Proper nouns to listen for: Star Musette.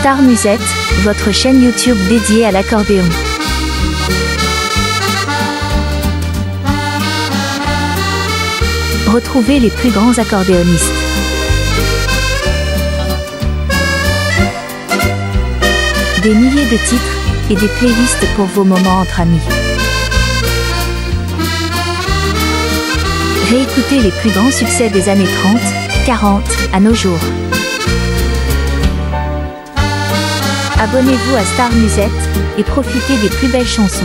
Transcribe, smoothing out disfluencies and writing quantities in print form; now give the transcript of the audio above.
Star Musette, votre chaîne YouTube dédiée à l'accordéon. Retrouvez les plus grands accordéonistes. Des milliers de titres et des playlists pour vos moments entre amis. Réécoutez les plus grands succès des années 30, 40 à nos jours. Abonnez-vous à Star Musette et profitez des plus belles chansons.